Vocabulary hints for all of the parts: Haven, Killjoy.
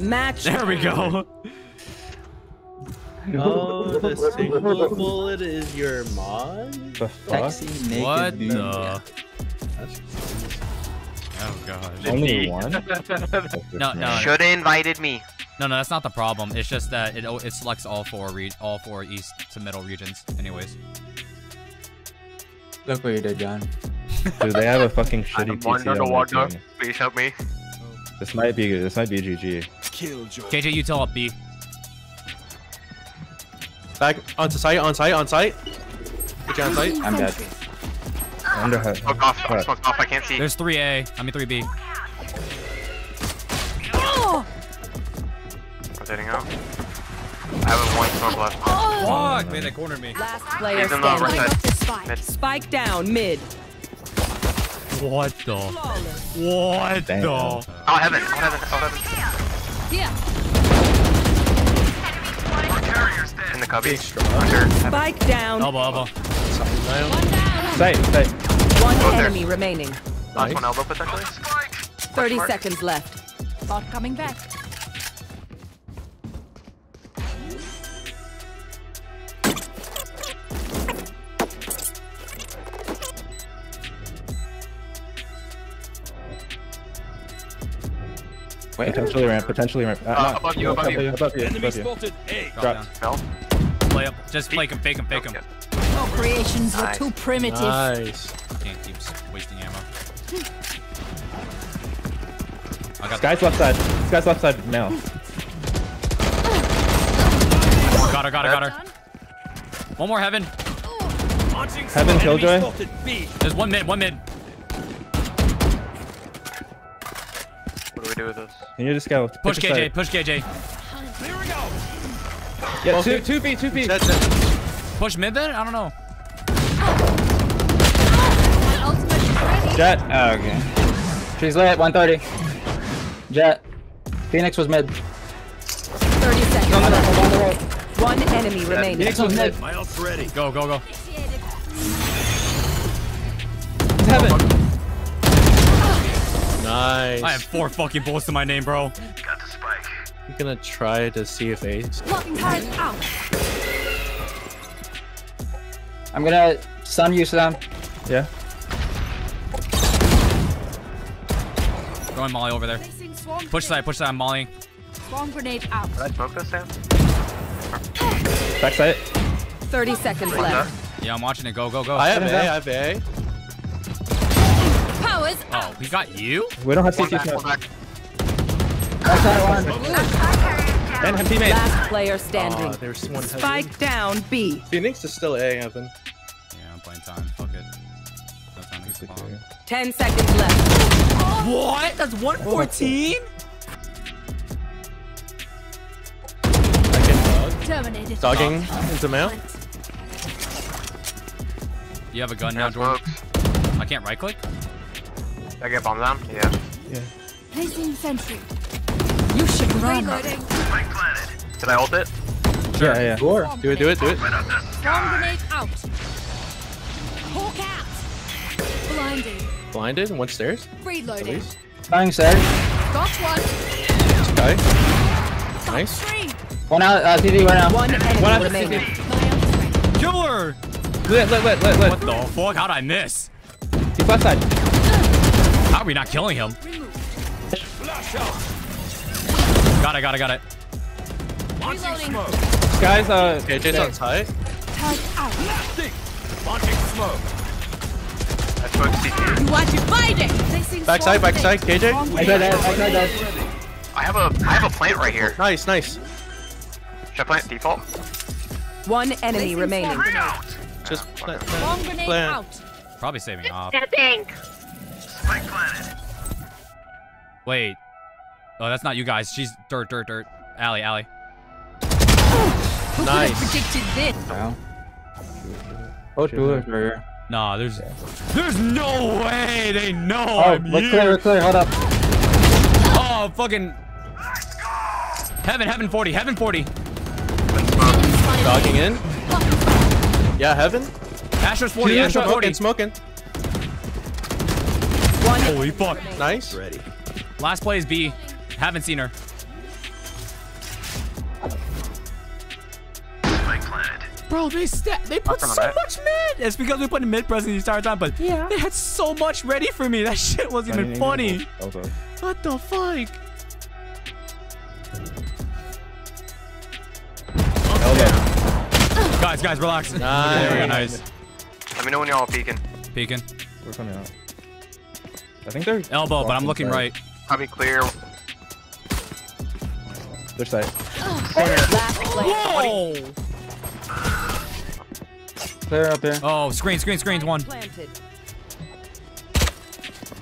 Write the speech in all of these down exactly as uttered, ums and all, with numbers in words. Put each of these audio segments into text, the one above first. Match. There we go. Oh, the single bullet is your mod? The fuck? Sexy, what the? Yeah. That's oh god. Only one? No, no. Shoulda invited me. No, no, that's not the problem. It's just that it it selects all four re all four east to middle regions. Anyways. Look what you did, John. Dude, they have a fucking shitty P C underwater. Please help me. This might be this might be G G. Killjoy. K J, you tell up B. Back on site, on site, on site. Get you on site. I'm dead. Under her. Fuck off, fuck off, off, I can't see. There's three A. I mean three B. Oh. Rotating out. I have one smoke left. Oh. Fuck, man, they cornered me. Last player standing. Spike down, mid. What the? What Damn. the? Oh, heaven, oh, heaven, oh, heaven. Yeah. Our carrier's dead. In the cubby. Spike down. Elbow, elbow. One down. Stay, stay. One oh, enemy there. remaining. Last nice. one elbow potentially. thirty Mark. seconds left. Bot coming back. Wait, potentially ramp, potentially ramp. Uh, uh, above, you, above, above you, above you, above you. Above you. Hey. Dropped. Play up. Just fake him, fake him, fake him. Oh, creations nice. were too primitive. Nice. Can't keep wasting ammo. I got Sky's left side. Sky's left side now. Got her, got her, got her. One more heaven. Heaven, Killjoy. There's one mid, one mid. With us. And you just go push K J, side. push K J. Here we go. Yeah, well, two, two feet, two feet. That's it. Push mid then? I don't know. Jet. Oh, okay. She's lit. one thirty. Jet. Phoenix was mid. thirty seconds. On the right, on the right. One enemy yeah. remaining. Phoenix was mid. My ult's ready. Go, go, go. Heaven. Oh, nice. I have four fucking bullets to my name, bro. Got the spike. You're gonna try to see if A's. I'm gonna stun you, Sam. Yeah. Throwing Molly over there. Push side, push side, I'm Molly. Bomb grenade out. Did I smoke this, Sam? Back side. thirty seconds left. Yeah, I'm watching it. Go, go, go. I have A, I have A. Oh, we got you? We don't have C T. Last player standing. Oh, there's one Spike heaven. down B. Phoenix is still A, Evan. Yeah, I'm playing time. Fuck it. No time to get the ball. Ten seconds left. What? That's one fourteen? Second dog. Dogging into male. You have a gun now, Jordan? I can't right click? I get bombed down? Yeah. Yeah. Placing sentry. You should run. Can I ult it? Sure. Yeah, yeah. Sure. Do it, do it, do it. Bomb grenade out. Whole cat. Blinded. Blinded? One stairs? Reloading. Dying stairs. Got one. Okay. Nice. One out, uh, T V, one out. One out of T V. Killer! Lit, lit, lit, lit, lit. What the fuck? How'd I miss? He's left side. How are we not killing him? Got it, got it, got it. This guy's uh, K J's on tight. Launching smoke. I smoked C T. You want to find it? Backside, backside, K J. I got that, I got that. I have a, I have a plant right here. Nice, nice. Should I plant default? One enemy remaining. Just plant, plant, plant. Probably saving off. Wait. Oh, that's not you guys. She's dirt, dirt, dirt. Alley, alley. Ooh, nice. Predicted this? No. Oh, sure. Nah, there's, yeah. there's no way they know. Oh, I'm let's here. clear, let's clear. Hold up. Oh, fucking. Let's go. Heaven, heaven, forty, heaven, forty. Dogging in. Yeah, heaven. Astro's forty. She's Astro's forty. Smoking. smoking. Holy fuck. Nice. Ready. Last play is B. Haven't seen her. Bro, they st they put so it. much mid. It's because we put mid pressing the entire time, but yeah. they had so much ready for me. That shit wasn't even funny. Okay. What the fuck? Okay. Guys, guys, relax. Nice. There we go, nice. Let me know when y'all are peeking. Peeking. We're coming out. I think they're elbow, but I'm looking side. right. I'll be clear. Their side. Oh, oh, whoa! Clear up there. Oh, screen, screen, screen's one.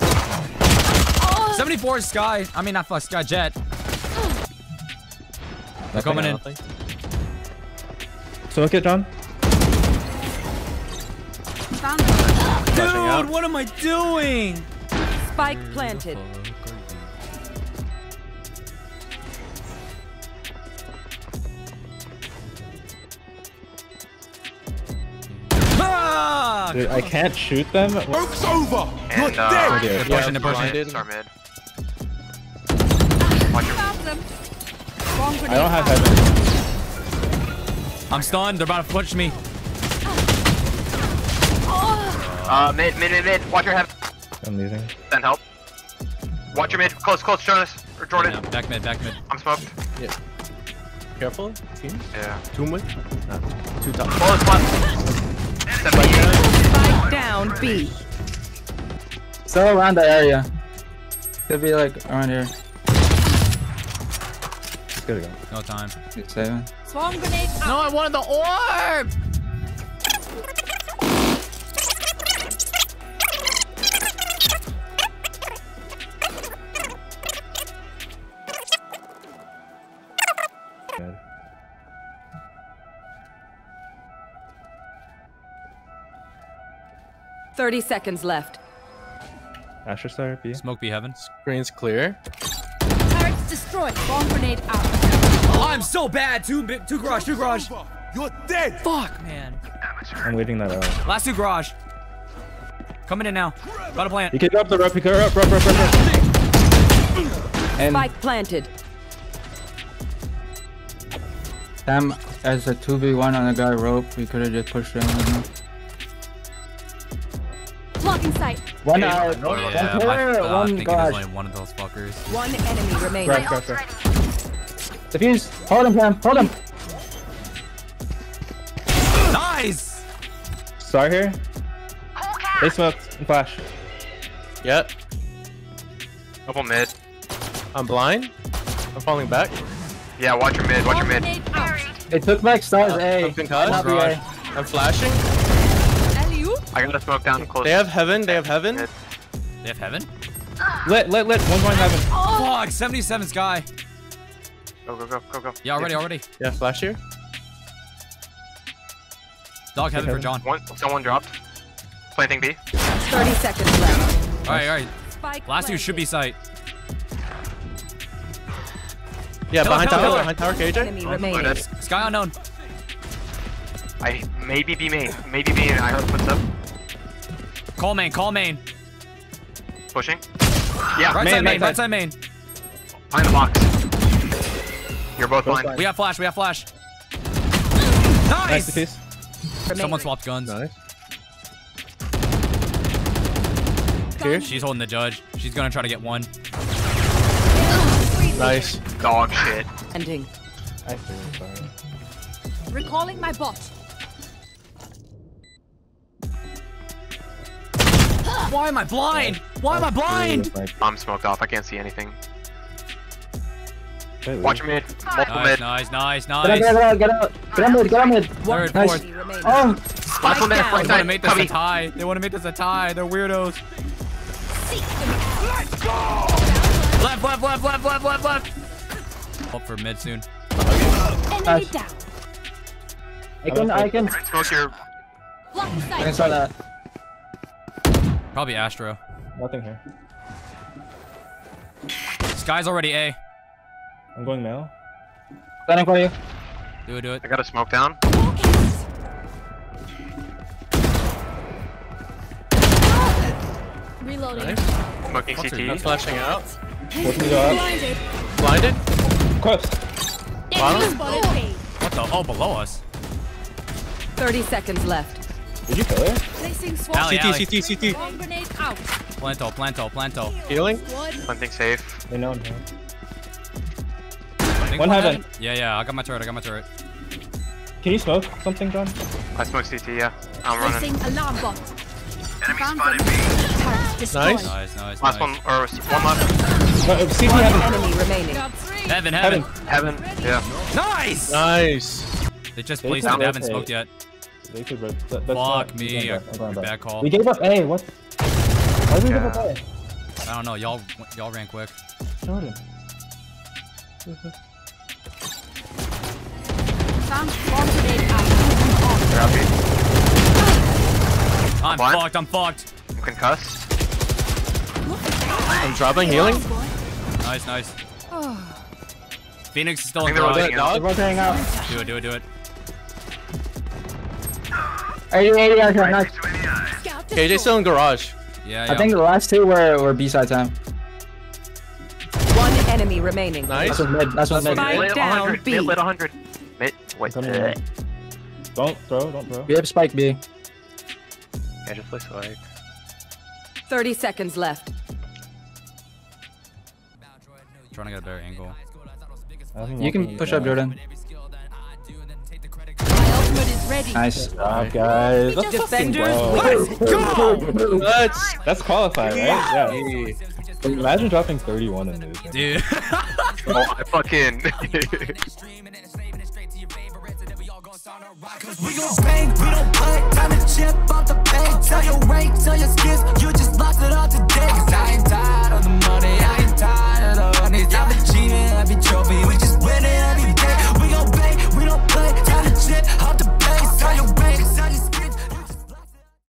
Oh. seventy-four is Sky. I mean, not fuck Sky, Jet. Oh. They're coming in. So look at John. Found it. Dude, what am I doing? Spike planted. Fuck! Dude, I can't shoot them. Oak's over! You're and, uh, dead! They're pushing, they're pushing. It's our mid. I don't have heaven. I'm stunned. They're about to push me. Uh, mid, mid, mid, mid. Watch your heaven. I'm leaving. Send help. Watch your mid. Close, close, Jonas. Or Jordan. Yeah, back mid, back mid. I'm smoked. Yeah. Careful. Team. Yeah. Two mid. No. Two top. Close, left. Step back. Spike down, B. Still around that area. Could be like around here. It's good to go. No time. Good saving. Swarm grenade out. No, I wanted the orb! thirty seconds left. Asher star B. Smoke B heaven. Screen's clear. Turrets destroyed. Bomb grenade out. Oh, I'm so bad. Two, two garage, two garage. You're dead. Fuck, man. I'm waiting that out. Last two garage. Coming in now. Got a plant. You can go up the rope. You can go up, up, up, up. And Spike planted. Damn, as a two v one on the guy rope, we could have just pushed him right now. Blocking sight. One hey, out. No, no, yeah, one player, uh, one guard. Like one of those fuckers. One enemy remains. Grab, grab, grab. Defuse. Hold him, man. Hold him. Nice. Star here. They smoked and flash. Yep. Couple mid. I'm blind. I'm falling back. Yeah, watch your mid. Watch your mid. They took back stars. Uh, A. A. I'm flashing. I gotta smoke down close. They have heaven, they have heaven. They have heaven? Lit, lit, lit. One point heaven. Oh. Fuck, seventy-seven Sky. Go, go, go, go, go. Yeah, already, yeah. already. Yeah, flash here. Dog heaven, heaven for John. One, someone dropped. Planting B. thirty seconds left. Alright, alright. Spike Last two should be sight. Yeah, no, behind no, tower, no. behind tower, K J. Oh, Sky unknown. I maybe be main. Maybe be main. I heard what's up. Call main, call main. Pushing. Yeah, right main, side main, right side main. Behind the box. You're both, both blind. We have flash, we have flash. Nice! nice Someone swapped guns. Nice. Here. She's holding the judge. She's gonna try to get one. Nice. Dog shit. Ending. I feel sorry. Recalling my bot. Why am I blind? Why am I blind? I'm smoked off. I can't see anything. Watch mid. Multiple nice, mid. Nice, nice, nice. Get out, get out, get out. Get out, get out mid, get out mid. Third, nice. fourth. Oh, Spike down. They want to make this a tie. They want to make this a tie. They're weirdos. Let's go! Left, left, left, left, left, left, left. Up for mid soon. Enemy down. I can, I can. Smoke your. I can start that. Probably Astro. Nothing here. Sky's already A. I'm going now. Planning for you. Do it, do it. I got a smoke down. Reloading. Nice. Smoking C T. I'm flashing out. Blinded. Blinded? Clips. Bottom? What the? Oh, below us. thirty seconds left. Did you kill her? Placing swap. Alley, C T, alley. C T, C T. Bomb grenade out. Planto, planto, planto. Healing? Planting safe. They know now. One heaven. Yeah, yeah, I got my turret, I got my turret. Can you smoke something, John? I smoke C T, yeah. I'm running. Alarm bomb. Enemy spotted me. Nice. Nice, nice, nice. Last one, or one left. Uh, C T one heaven. Enemy remaining. Heaven, heaven. Heaven, heaven. Yeah. Nice! Nice. They just placed it, they haven't smoked yet. They could rip. That, that's Fuck me, a bad call. We gave up A, what? Why did we give up A? I don't know, y'all y'all ran quick. Shot him. I'm fucked, I'm fucked. I'm concussed. I'm dropping, healing. Nice, nice. Phoenix is still in the rotation. They're rotating out. Do it, do it, do it. eighty, eighty, I can't knock. K J's still in garage. Yeah, yeah. I think the last two were, were B-side time. One enemy remaining. Nice. That's mid. That's what mid. Spike down B. Mid lit one hundred. Mid. Wait. Don't throw. Don't throw. We have spike B. Yeah, just play spike. thirty seconds left. Trying to get a better angle. You can push up, Jordan. Ready. Nice job, guys. Let's defenders go. Let's go. Let's. That's qualified, yeah. Right? Yeah. Imagine dropping thirty-one in this. Dude. Oh, I fucking. We gon' bang, we don't play. Time to chip off the bank. Tell your rank, tell your skills. You just lost it all today. Cause I ain't tired of the money.